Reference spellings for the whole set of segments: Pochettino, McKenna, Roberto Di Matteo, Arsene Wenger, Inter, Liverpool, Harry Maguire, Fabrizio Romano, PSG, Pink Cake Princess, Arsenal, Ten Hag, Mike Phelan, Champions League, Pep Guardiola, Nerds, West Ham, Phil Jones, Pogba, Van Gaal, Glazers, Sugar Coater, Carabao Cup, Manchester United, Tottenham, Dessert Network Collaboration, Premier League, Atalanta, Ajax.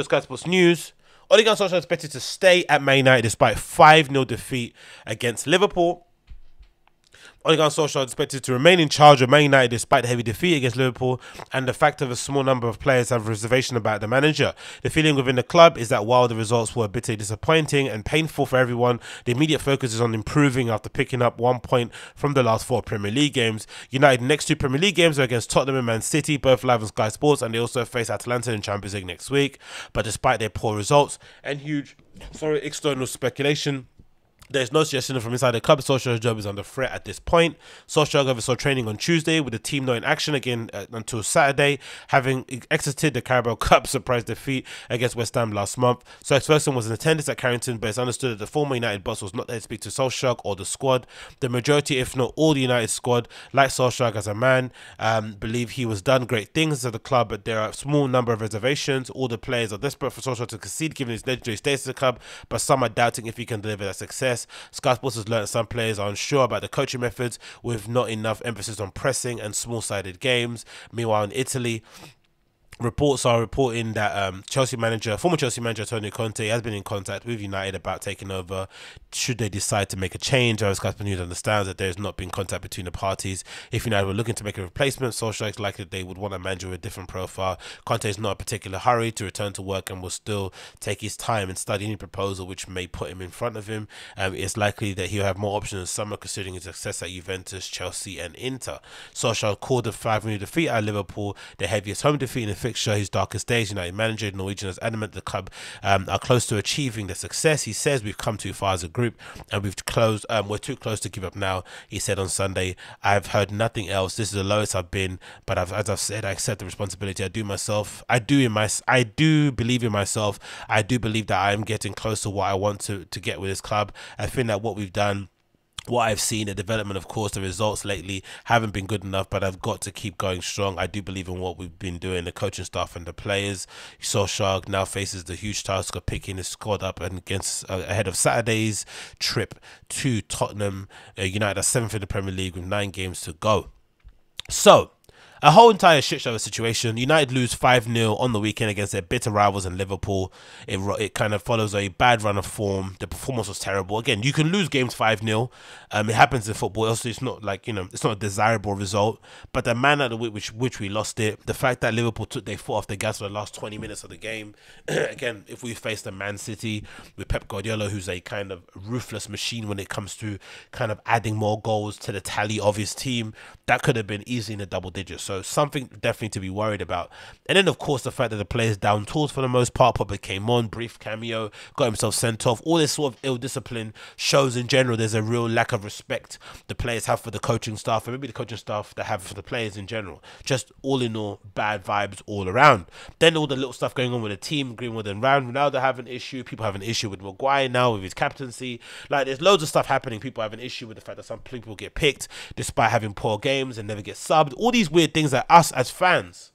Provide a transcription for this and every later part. Sky Sports News. Ole Gunnar Solskjaer is expected to stay at Man United despite 5-0 defeat against Liverpool. Ole Gunnar Solskjaer is expected to remain in charge of Man United despite the heavy defeat against Liverpool and the fact of a small number of players have reservation about the manager. The feeling within the club is that while the results were a bit disappointing and painful for everyone, the immediate focus is on improving after picking up 1 point from the last 4 Premier League games. United's next 2 Premier League games are against Tottenham and Man City, both live on Sky Sports, and they also face Atalanta in Champions League next week. But despite their poor results and huge external speculation, there is no suggestion from inside the club Solskjaer's job is under threat at this point. Solskjaer oversaw training on Tuesday with the team not in action again until Saturday, having exited the Carabao Cup surprise defeat against West Ham last month. So Alex Ferguson was in attendance at Carrington, but it's understood that the former United boss was not there to speak to Solskjaer or the squad. The majority, if not all, the United squad, like Solskjaer as a man, believe he has done great things at the club, but there are a small number of reservations. All the players are desperate for Solskjaer to concede given his legendary status at the club, but some are doubting if he can deliver that success. Sky Sports has learned some players are unsure about the coaching methods with not enough emphasis on pressing and small-sided games. Meanwhile, in Italy, reports are reporting that former Chelsea manager Antonio Conte has been in contact with United about taking over should they decide to make a change. As Sky Sports News understands that there has not been contact between the parties. If United were looking to make a replacement, Solskjaer is likely they would want a manager with a different profile. Conte is not in a particular hurry to return to work and will still take his time and study any proposal which may put him in front of him. It's likely that he'll have more options in summer considering his success at Juventus, Chelsea and Inter. Solskjaer called the 5-0 defeat at Liverpool the heaviest home defeat in the fixture, his darkest days. United manager Norwegian has adamant the club are close to achieving the success. He says we've come too far as a group and we're too close to give up now. He said on Sunday, I've heard nothing else. This is the lowest I've been, but as I've said, I accept the responsibility. I do believe in myself. I do believe that I am getting close to what I want to get with this club. I think that what we've done, what I've seen, the development, of course, the results lately haven't been good enough, but I've got to keep going strong. I do believe in what we've been doing, the coaching staff and the players. Solskjaer now faces the huge task of picking his squad up and against ahead of Saturday's trip to Tottenham. United are 7th in the Premier League with 9 games to go. So, a whole entire shitshow of a situation. United lose 5-0 on the weekend against their bitter rivals in Liverpool. It kind of follows a bad run of form. The performance was terrible. Again, you can lose games 5-0. It happens in football. Also, it's not like, you know, it's not a desirable result. But the manner which we lost it, the fact that Liverpool took their foot off the gas for the last 20 minutes of the game. Again, if we face the Man City with Pep Guardiola, who's a kind of ruthless machine when it comes to kind of adding more goals to the tally of his team, that could have been easily in the double digits. So something definitely to be worried about. And then, of course, the fact that the players down tools for the most part. Pogba came on, brief cameo, got himself sent off. All this sort of ill discipline shows in general there's a real lack of respect the players have for the coaching staff, and maybe the coaching staff that have for the players in general. Just all in all, bad vibes all around. Then all the little stuff going on with the team, Greenwood and Ronaldo have an issue. People have an issue with Maguire now with his captaincy. Like, there's loads of stuff happening. People have an issue with the fact that some people get picked despite having poor games and never get subbed. All these weird things that us as fans,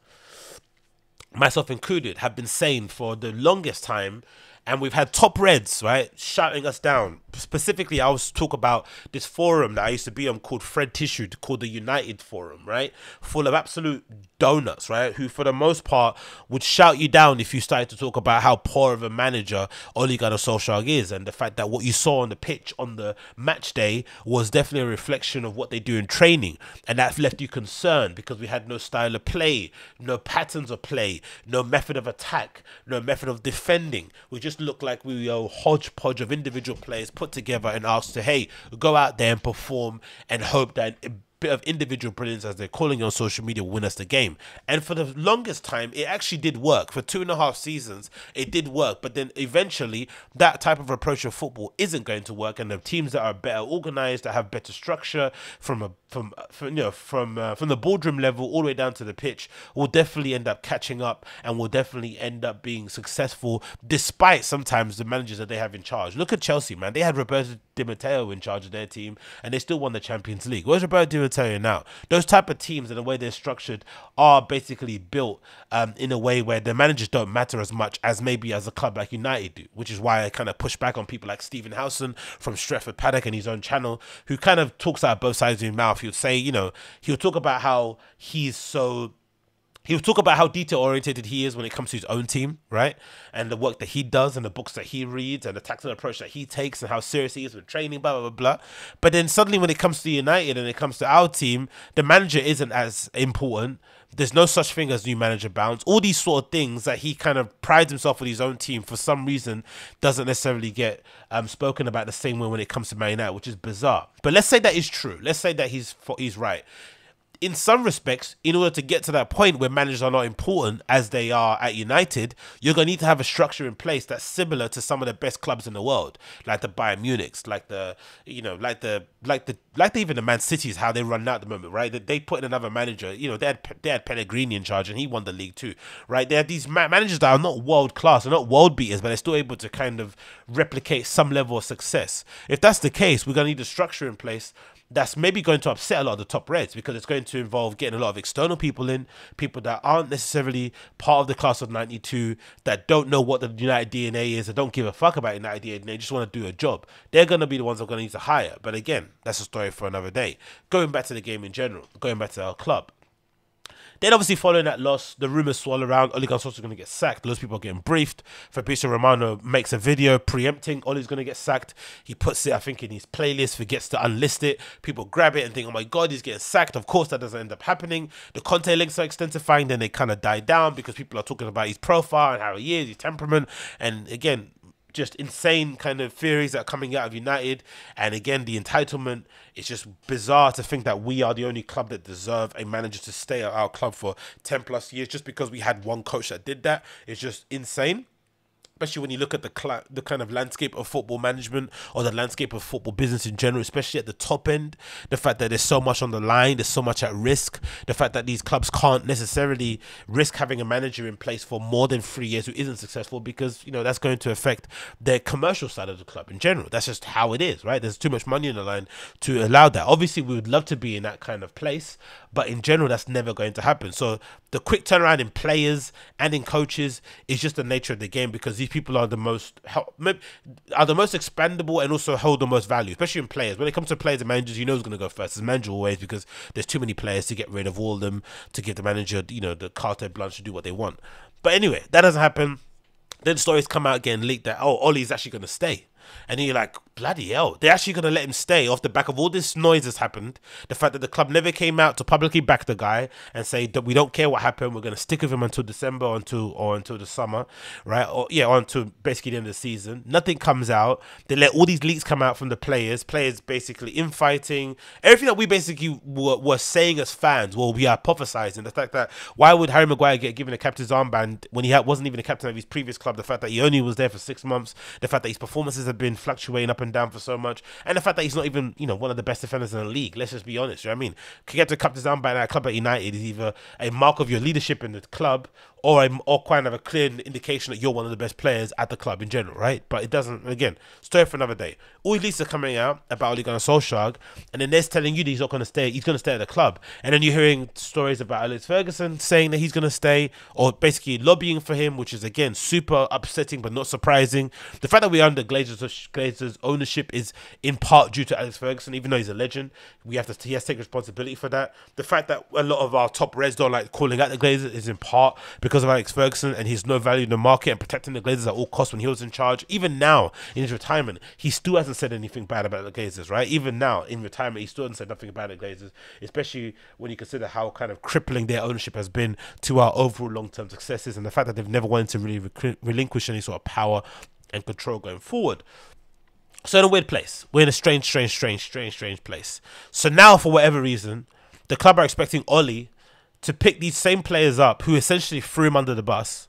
myself included, have been saying for the longest time, and we've had top reds, right, shouting us down. Specifically, I was talk about this forum that I used to be on called Fred Tissue, called the United Forum, right, full of absolute donuts, right, who for the most part would shout you down if you started to talk about how poor of a manager Ole Gunnar Solskjaer is, and the fact that what you saw on the pitch on the match day was definitely a reflection of what they do in training, and that left you concerned because we had no style of play, no patterns of play, no method of attack, no method of defending. We just look like we are a hodgepodge of individual players put together and asked to, hey, go out there and perform and hope that a bit of individual brilliance, as they're calling it on social media, win us the game. And for the longest time, it actually did work. For 2.5 seasons, it did work. But then eventually, that type of approach of football isn't going to work. And the teams that are better organized, that have better structure from the boardroom level all the way down to the pitch, will definitely end up catching up and will definitely end up being successful despite sometimes the managers that they have in charge. Look at Chelsea, man. They had Roberto Di Matteo in charge of their team and they still won the Champions League. Where's Roberto Di Matteo now? Those type of teams and the way they're structured are basically built in a way where the managers don't matter as much as maybe as a club like United do, which is why I kind of push back on people like Stephen Howson from Stretford Paddock and his own channel, who kind of talks out of both sides of his mouth. He'll say, you know, he'll talk about how he's so He'll talk about how detail-oriented he is when it comes to his own team, right? And the work that he does and the books that he reads and the tactical approach that he takes and how serious he is with training, blah, blah, blah, blah. But then suddenly when it comes to United and it comes to our team, the manager isn't as important. There's no such thing as new manager bounds. All these sort of things that he kind of prides himself with his own team for some reason doesn't necessarily get spoken about the same way when it comes to Man United, which is bizarre. But let's say that is true. Let's say that he's right. In some respects, in order to get to that point where managers are not important as they are at United, you're going to need to have a structure in place that's similar to some of the best clubs in the world, like the Bayern Munichs, like the, you know, even the Man Cities, how they run out at the moment, right? They put in another manager, you know, they had Pellegrini in charge and he won the league too, right? They have these managers that are not world class, they're not world beaters, but they're still able to kind of replicate some level of success. If that's the case, we're going to need a structure in place that's maybe going to upset a lot of the top reds because it's going to involve getting a lot of external people in, people that aren't necessarily part of the class of 92, that don't know what the United DNA is, that don't give a fuck about United DNA, they just want to do a job. They're going to be the ones I'm going to need to hire. But again, that's a story for another day. Going back to the game in general, going back to our club. Then obviously following that loss, the rumours swirl around. Ole Gunnar Solskjaer is going to get sacked. Those people are getting briefed. Fabrizio Romano makes a video preempting Ole's going to get sacked. He puts it, I think, in his playlist, forgets to unlist it. People grab it and think, oh my God, he's getting sacked. Of course, that doesn't end up happening. The Conte links are extensifying. Then they kind of die down because people are talking about his profile and how he is, his temperament. And again, just insane kind of theories that are coming out of United. And again, the entitlement, it's just bizarre to think that we are the only club that deserve a manager to stay at our club for 10 plus years just because we had one coach that did that. It's just insane. Especially when you look at the kind of landscape of football management or the landscape of football business in general, especially at the top end, the fact that there's so much on the line, there's so much at risk, the fact that these clubs can't necessarily risk having a manager in place for more than 3 years who isn't successful because, you know, that's going to affect their commercial side of the club in general. That's just how it is, right? There's too much money on the line to allow that. Obviously, we would love to be in that kind of place, but in general, that's never going to happen. So the quick turnaround in players and in coaches is just the nature of the game because these people are the most expandable and also hold the most value, especially in players. When it comes to players and managers, you know who's going to go first. It's manager always because there's too many players to get rid of all of them to give the manager, you know, the carte blanche to do what they want. But anyway, that doesn't happen. Then stories come out getting leaked that, oh, Ole's actually going to stay. And then you're like, bloody hell, they're actually going to let him stay off the back of all this noise that's happened. The fact that the club never came out to publicly back the guy and say that we don't care what happened. We're going to stick with him until December or until the summer, right? Or yeah, or until basically the end of the season. Nothing comes out. They let all these leaks come out from the players. Players basically infighting. Everything that we basically were saying as fans, well, we are hypothesizing. The fact that why would Harry Maguire get given a captain's armband when he wasn't even a captain of his previous club? The fact that he only was there for 6 months. The fact that his performances have been fluctuating up and down for so much, and the fact that he's not even, you know, one of the best defenders in the league. Let's just be honest, you know what I mean? To get the captain's armband at a club at United is either a mark of your leadership in the club or kind of a clear indication that you're one of the best players at the club in general, right? But it doesn't, again, story for another day. All these leaks are coming out about Ole Gunnar Solskjaer, and then they're telling you that he's not going to stay, he's going to stay at the club. And then you're hearing stories about Alex Ferguson saying that he's going to stay, or basically lobbying for him, which is, again, super upsetting but not surprising. The fact that we're under Glazers' ownership is in part due to Alex Ferguson, even though he's a legend. He has to take responsibility for that. The fact that a lot of our top reds don't like calling out the Glazers is in part because of Alex Ferguson and his no value in the market and protecting the Glazers at all costs when he was in charge. Even now, in his retirement, he still hasn't said anything bad about the Glazers, right? Even now, in retirement, he still hasn't said nothing about the Glazers, especially when you consider how kind of crippling their ownership has been to our overall long-term successes and the fact that they've never wanted to really relinquish any sort of power and control going forward. So in a weird place. We're in a strange place. So now, for whatever reason, the club are expecting Ole to pick these same players up who essentially threw him under the bus,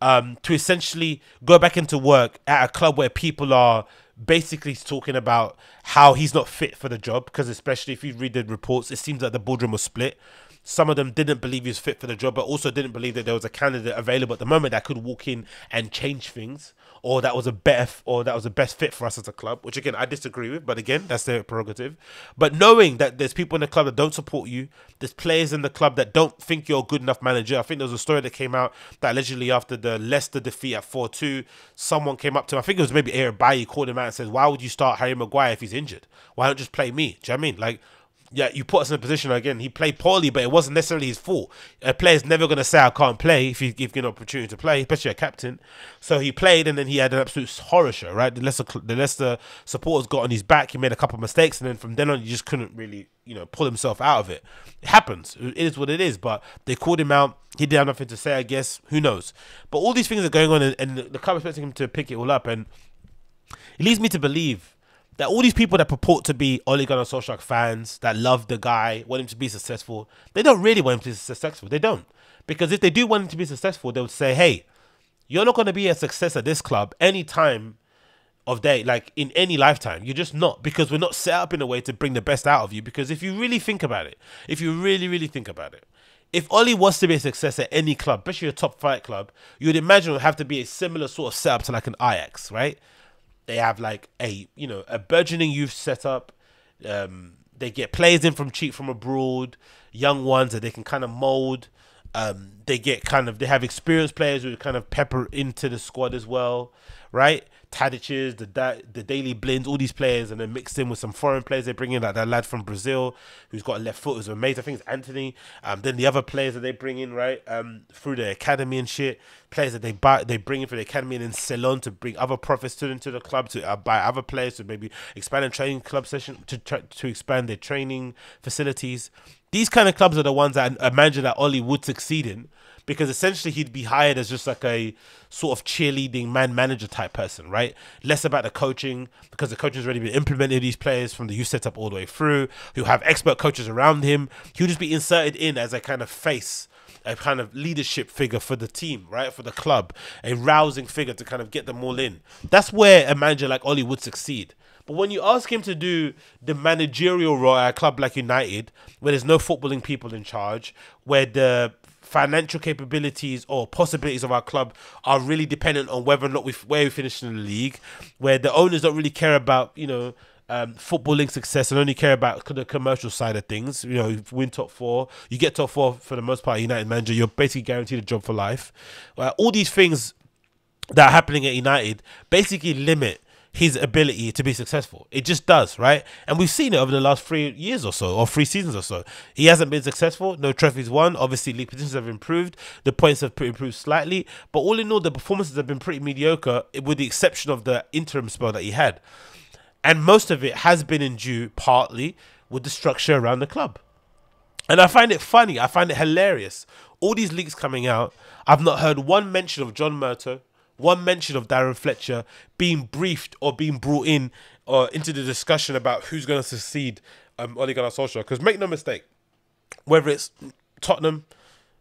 to essentially go back into work at a club where people are basically talking about how he's not fit for the job, because especially if you read the reports, it seems like the boardroom was split. Some of them didn't believe he was fit for the job, but also didn't believe that there was a candidate available at the moment that could walk in and change things, or that was a better, or that was the best fit for us as a club, which again, I disagree with, but again, that's their prerogative. But knowing that there's people in the club that don't support you, there's players in the club that don't think you're a good enough manager. I think there was a story that came out that allegedly after the Leicester defeat at 4-2, someone came up to him, I think it was maybe Aaron Bailly, called him out and said, why would you start Harry Maguire if he's injured? Why don't just play me? Do you know what I mean? Like, yeah, you put us in a position again. He played poorly, but it wasn't necessarily his fault. A player's never going to say, I can't play if you give an opportunity to play, especially a captain. So he played, and then he had an absolute horror show, right? The Leicester supporters got on his back. He made a couple of mistakes, and then from then on, he just couldn't really, you know, pull himself out of it. It happens. It is what it is, but they called him out. He didn't have nothing to say, I guess. Who knows? But all these things are going on, and the club expecting him to pick it all up, and it leads me to believe that all these people that purport to be Ole Gunnar Solskjaer fans, that love the guy, want him to be successful, they don't really want him to be successful. They don't. Because if they do want him to be successful, they would say, hey, you're not going to be a success at this club any time of day, like in any lifetime. You're just not, because we're not set up in a way to bring the best out of you. Because if you really think about it, if you really, really think about it, if Ole was to be a success at any club, especially a top-flight club, you would imagine it would have to be a similar sort of setup to like an Ajax, right? They have like a, you know, a burgeoning youth setup. They get players in from cheap from abroad, young ones that they can kind of mold. They have experienced players who kind of pepper into the squad as well, right? Tadić's, the Daily Blinds, all these players, and then mixed in with some foreign players they bring in, like that lad from Brazil who's got a left foot who's amazing. I think it's Anthony. Then the other players that they bring in, right, through the academy and shit, players that they bring in for the academy and then sell on to bring other profits into the club to buy other players to maybe expand a training club session to expand their training facilities. These kind of clubs are the ones that I imagine that Ole would succeed in, because essentially he'd be hired as just like a sort of cheerleading manager type person, right? Less about the coaching, because the coaching's already been implemented, these players from the youth setup all the way through, who have expert coaches around him. He'll just be inserted in as a kind of face, a kind of leadership figure for the team, right? For the club, a rousing figure to kind of get them all in. That's where a manager like Ole would succeed. But when you ask him to do the managerial role at a club like United, where there's no footballing people in charge, where the financial capabilities or possibilities of our club are really dependent on whether or not where we finish in the league, where the owners don't really care about, you know, footballing success and only care about the commercial side of things. You know, you win top four, you get top four for the most part, United manager, you're basically guaranteed a job for life. All these things that are happening at United basically limit his ability to be successful. It just does, right? And we've seen it over the last 3 years or so, or 3 seasons or so. He hasn't been successful. No trophies won. Obviously, league positions have improved. The points have improved slightly. But all in all, the performances have been pretty mediocre, with the exception of the interim spell that he had. And most of it has been in due, partly, with the structure around the club. And I find it funny. I find it hilarious. All these leaks coming out, I've not heard one mention of John Murtough, one mention of Darren Fletcher being briefed or being brought in or into the discussion about who's going to succeed Ole Gunnar Solskjaer. Because make no mistake, whether it's Tottenham,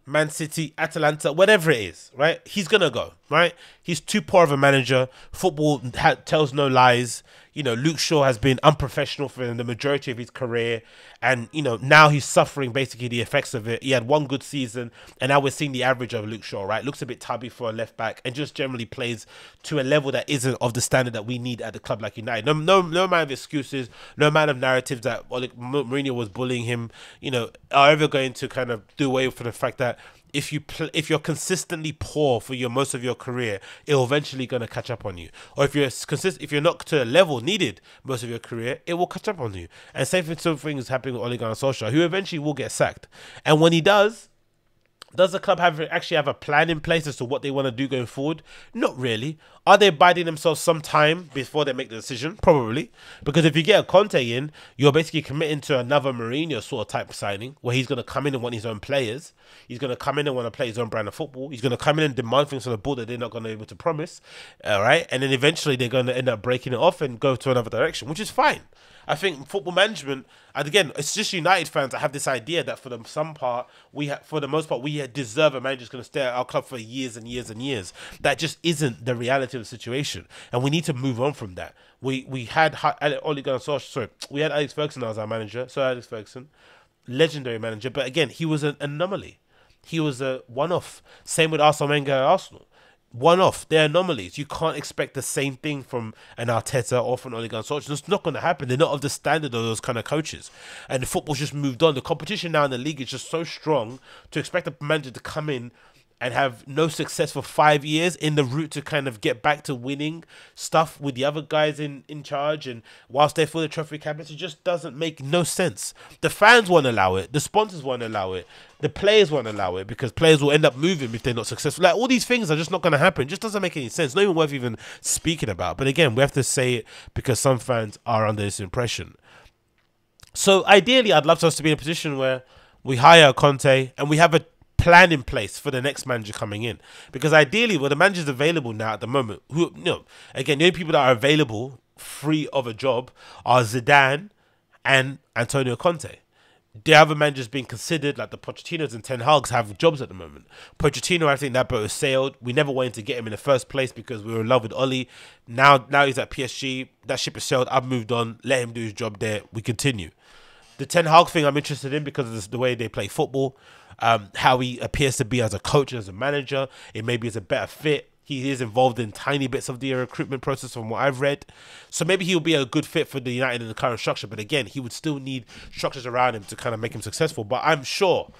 Man City, Atalanta, whatever it is, right? He's going to go, right? He's too poor of a manager. Football tells no lies. You know, Luke Shaw has been unprofessional for the majority of his career. And, you know, now he's suffering basically the effects of it. He had one good season, and now we're seeing the average of Luke Shaw, right? Looks a bit tubby for a left back and just generally plays to a level that isn't of the standard that we need at the club like United. No amount of excuses, no amount of narratives that Mourinho was bullying him, you know, are ever going to kind of do away for the fact that if you're consistently poor for most of your career, it'll eventually going to catch up on you. Or if you're not to a level needed most of your career, it will catch up on you. And same thing, something is happening with Ole Gunnar Solskjaer, who eventually will get sacked. And when he does the club actually have a plan in place as to what they want to do going forward? Not really. Are they biding themselves some time before they make the decision? Probably. Because if you get a Conte in, you're basically committing to another Mourinho sort of type signing, where he's going to come in and want his own players. He's going to come in and want to play his own brand of football. He's going to come in and demand things on the board that they're not going to be able to promise. All right? And then eventually they're going to end up breaking it off and go to another direction, which is fine. I think football management, and again, it's just United fans that have this idea that for the most part, we deserve a manager who's going to stay at our club for years and years and years. That just isn't the reality of the situation, and we need to move on from that. We had Alex Ferguson as our manager, Sir Alex Ferguson, legendary manager, but again, he was an anomaly. He was a one-off. Same with Arsene Wenger at Arsenal. One-off. They're anomalies. You can't expect the same thing from an Arteta or from Ole Gunnar Solskjaer. It's not going to happen. They're not of the standard of those kind of coaches. And the football's just moved on. The competition now in the league is just so strong to expect a manager to come in and have no success for 5 years in the route to kind of get back to winning stuff with the other guys in charge, and whilst they're for the trophy cabinets, it just doesn't make no sense. The fans won't allow it. The sponsors won't allow it. The players won't allow it, because players will end up moving if they're not successful. Like, all these things are just not going to happen. It just doesn't make any sense. Not even worth even speaking about. But again, we have to say it because some fans are under this impression. So ideally, I'd love for us to be in a position where we hire Conte and we have a plan in place for the next manager coming in. Because ideally, well, the manager's available now at the moment. Who, you know, again, the only people that are available free of a job are Zidane and Antonio Conte. The other managers being considered, like the Pochettinos and Ten Hag's, have jobs at the moment. Pochettino, I think that boat has sailed. We never wanted to get him in the first place because we were in love with Ole. Now he's at PSG. That ship has sailed. I've moved on. Let him do his job there. We continue. The Ten Hag thing I'm interested in because of the way they play football, how he appears to be as a coach, as a manager. It maybe is a better fit. He is involved in tiny bits of the recruitment process from what I've read. So maybe he'll be a good fit for the United in the current structure. But again, he would still need structures around him to kind of make him successful. But I'm sure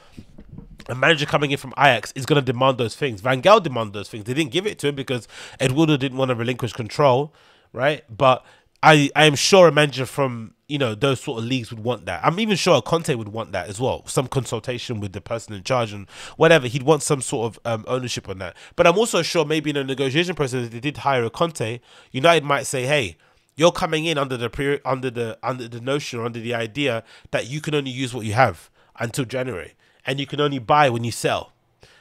a manager coming in from Ajax is going to demand those things. Van Gaal demanded those things. They didn't give it to him because Eduardo didn't want to relinquish control, right? But I am sure a manager from, you know, those sort of leagues would want that. I'm even sure Conte would want that as well. Some consultation with the person in charge and whatever. He'd want some sort of ownership on that. But I'm also sure maybe in a negotiation process, if they did hire a Conte, United might say, hey, you're coming in under the notion or under the idea that you can only use what you have until January and you can only buy when you sell.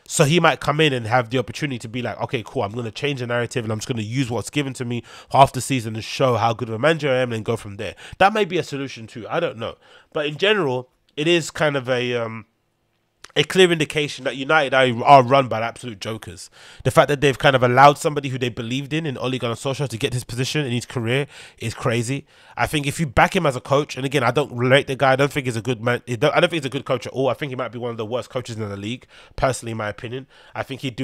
So he might come in and have the opportunity to be like, okay, cool, I'm going to change the narrative and I'm just going to use what's given to me half the season to show how good of a manager I am and go from there. That may be a solution too. I don't know. But in general, it is kind of a clear indication that United are run by absolute jokers. The fact that they've kind of allowed somebody who they believed in Ole Gunnar Solskjaer to get his position in his career is crazy. I think if you back him as a coach, and again, I don't relate the guy. I don't think he's a good man. I don't think he's a good coach at all. I think he might be one of the worst coaches in the league, personally, in my opinion. I think he'd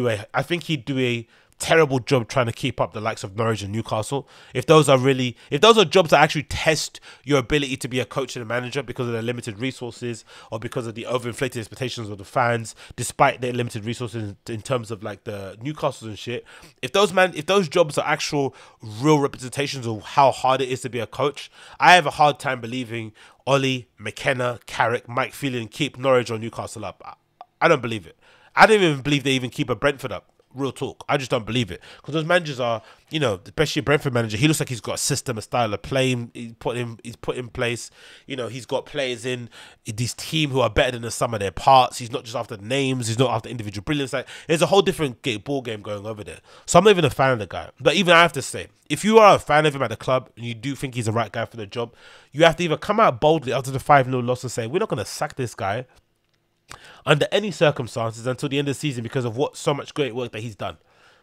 do a terrible job trying to keep up the likes of Norwich and Newcastle. If those are jobs that actually test your ability to be a coach and a manager because of their limited resources or because of the overinflated expectations of the fans, despite their limited resources in terms of like the Newcastle and shit. If those jobs are actual real representations of how hard it is to be a coach, I have a hard time believing Ole, McKenna, Carrick, Mike Phelan keep Norwich or Newcastle up. I don't believe it. I don't even believe they even keep a Brentford up. Real talk. I just don't believe it. Because those managers are, you know, especially a Brentford manager, he looks like he's got a system, a style of play he's put in place. You know, he's got players in this team who are better than the sum of their parts. He's not just after names. He's not after individual brilliance. Like, there's a whole different ball game going over there. So I'm not even a fan of the guy. But even I have to say, if you are a fan of him at the club and you do think he's the right guy for the job, you have to either come out boldly after the 5-0 loss and say, we're not going to sack this guy under any circumstances until the end of the season because of what so much great work that he's done.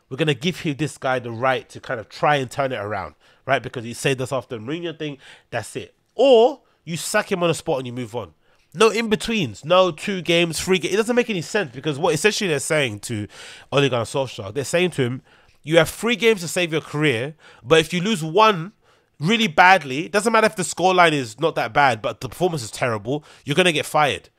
We're going to give him, this guy, the right to kind of try and turn it around, right? Because he saved us after the Mourinho thing. That's it. Or you sack him on the spot and you move on. No in-betweens, no 2 games, 3 games. It doesn't make any sense because what essentially they're saying to Ole Gunnar Solskjaer, they're saying to him, you have 3 games to save your career, but if you lose one really badly, it doesn't matter if the scoreline is not that bad, but the performance is terrible, you're going to get fired.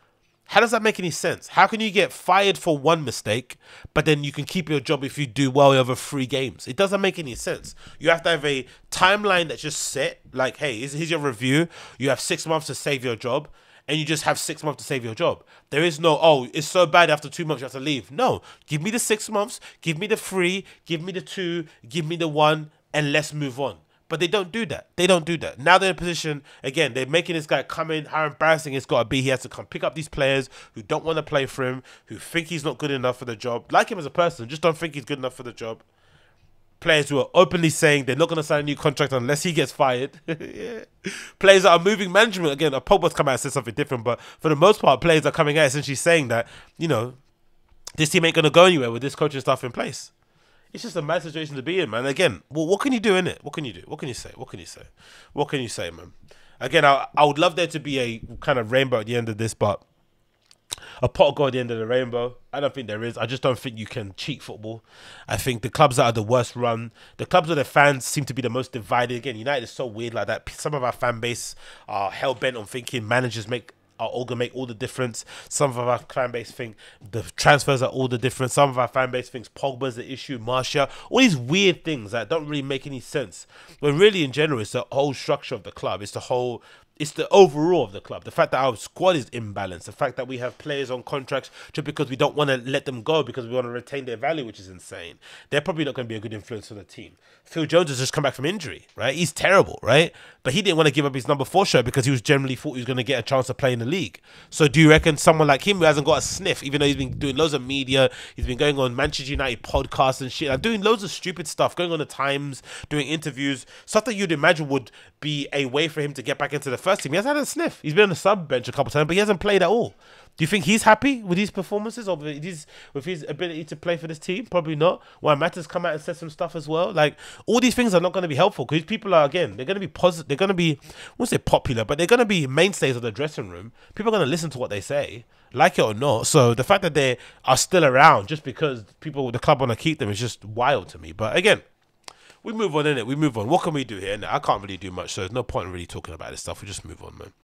How does that make any sense? How can you get fired for one mistake, but then you can keep your job if you do well over 3 games? It doesn't make any sense. You have to have a timeline that's just set, like, hey, here's your review. You have 6 months to save your job, and you just have 6 months to save your job. There is no, oh, it's so bad after 2 months you have to leave. No, give me the 6 months, give me the 3, give me the 2, give me the 1, and let's move on. But they don't do that. They don't do that. Now they're in a position, again, they're making this guy come in. How embarrassing it's got to be. He has to come pick up these players who don't want to play for him, who think he's not good enough for the job. Like him as a person, just don't think he's good enough for the job. Players who are openly saying they're not going to sign a new contract unless he gets fired. Yeah. Players that are moving management. Again, Pogba's come out and said something different, but for the most part, players are coming out essentially saying that, you know, this team ain't going to go anywhere with this coaching stuff in place. It's just a mad situation to be in, man. Again, well, what can you do, innit? What can you do? What can you say? What can you say? What can you say, man? Again, I would love there to be a kind of rainbow at the end of this, but a pot of gold at the end of the rainbow, I don't think there is. I just don't think you can cheat football. I think the clubs that are the worst run, the clubs where their fans seem to be the most divided. Again, United is so weird like that. Some of our fan base are hell-bent on thinking managers make are all going to make all the difference. Some of our fan base think the transfers are all the difference. Some of our fan base thinks Pogba's the issue, Martial. All these weird things that don't really make any sense. But really, in general, it's the whole structure of the club. It's the whole... It's the overall of the club. The fact that our squad is imbalanced. The fact that we have players on contracts just because we don't want to let them go because we want to retain their value, which is insane. They're probably not going to be a good influence on the team. Phil Jones has just come back from injury, right? He's terrible, right? But he didn't want to give up his number 4 shirt because he was generally thought he was going to get a chance to play in the league. So do you reckon someone like him who hasn't got a sniff, even though he's been doing loads of media, he's been going on Manchester United podcasts and shit, like doing loads of stupid stuff, going on the Times, doing interviews, stuff that you'd imagine would be a way for him to get back into the first team. He hasn't had a sniff. He's been on the sub bench a couple of times, but he hasn't played at all. Do you think he's happy with these performances or with his ability to play for this team? Probably not. Why Matt has come out and said some stuff as well. Like, all these things are not going to be helpful because people are, again, they're going to be positive. They're going to be, I won't say popular, but they're going to be mainstays of the dressing room. People are going to listen to what they say, like it or not. So the fact that they are still around just because people with the club want to keep them is just wild to me. But again, we move on, innit? We move on. What can we do here? I can't really do much, so there's no point in really talking about this stuff. We just move on, man.